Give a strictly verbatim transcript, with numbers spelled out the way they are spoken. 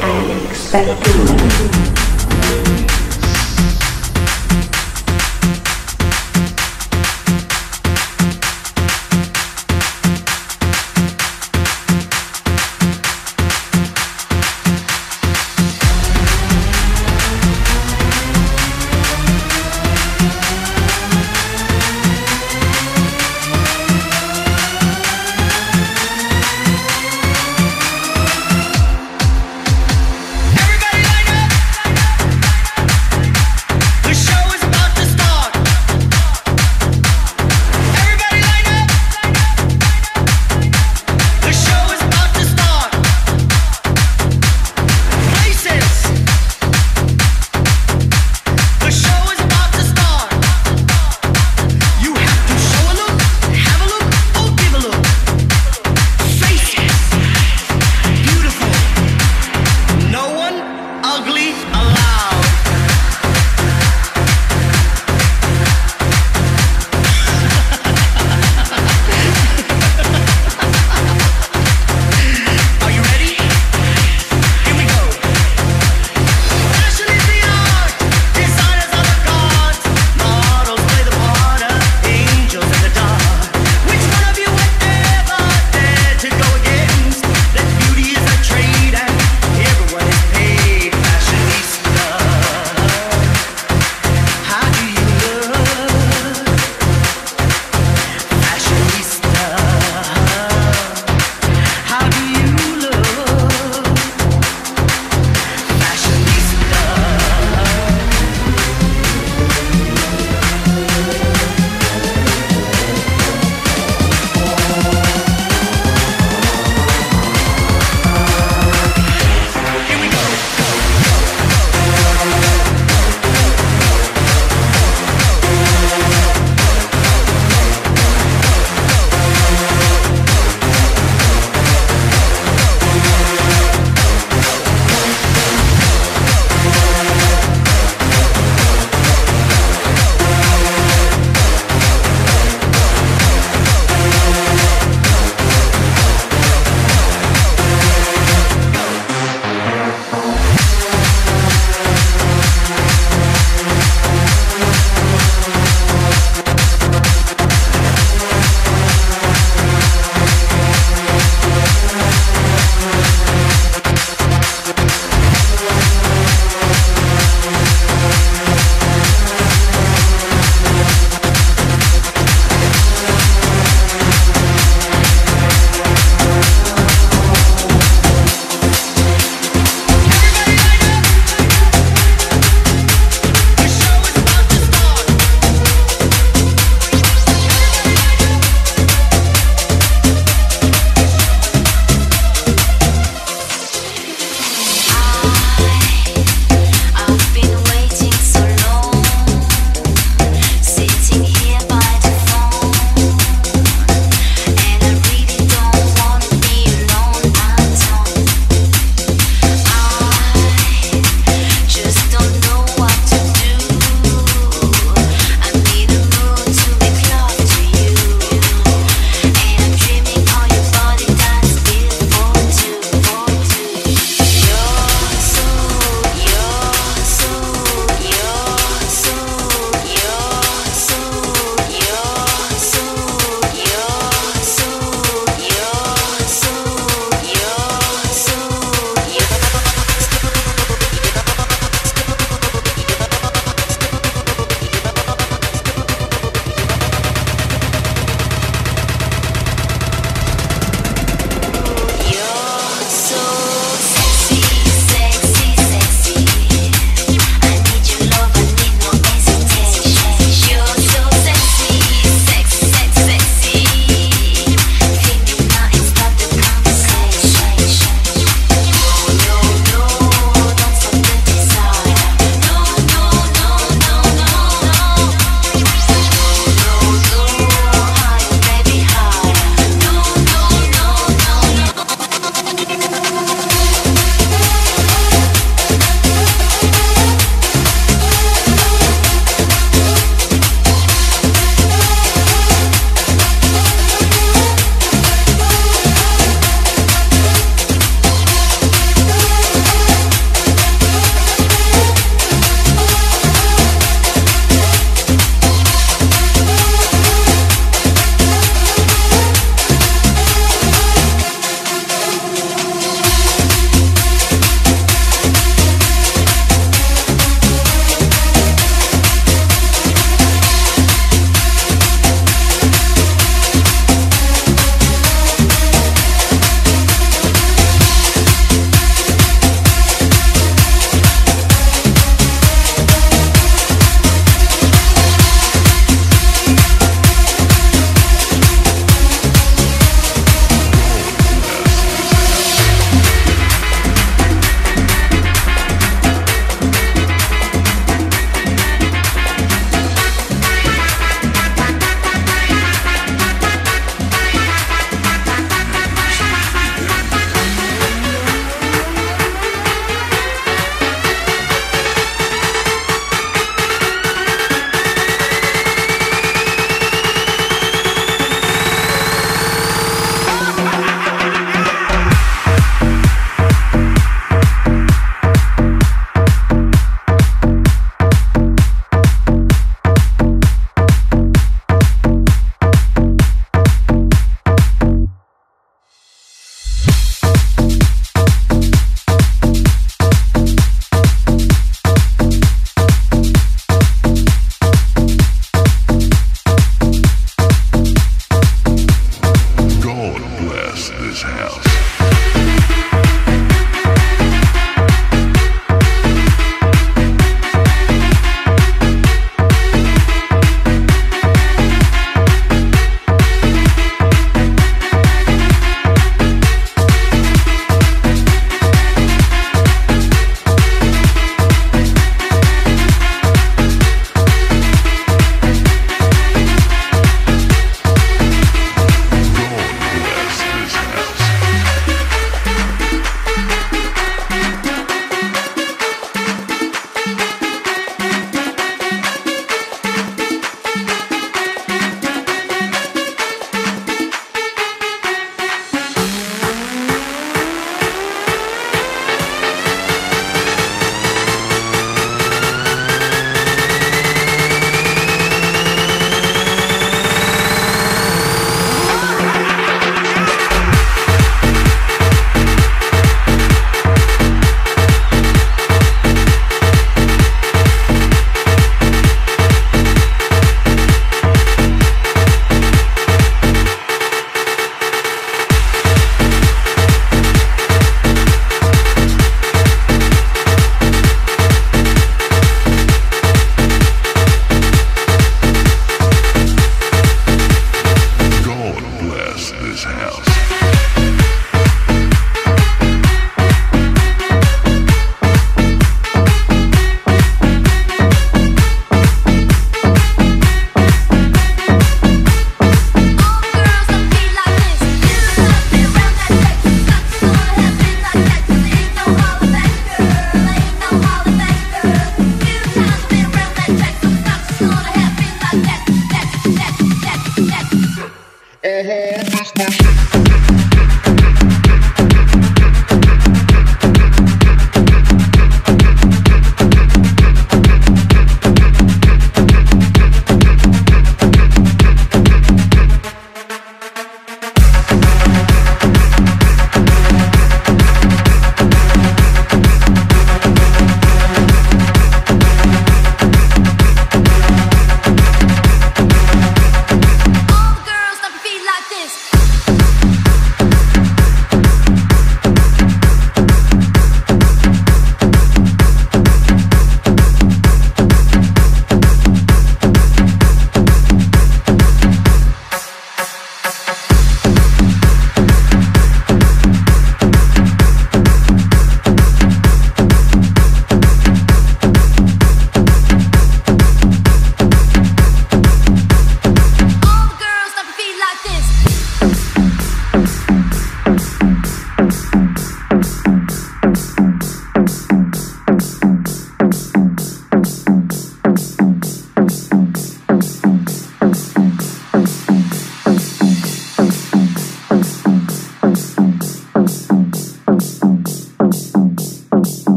I expect you. Everybody line up!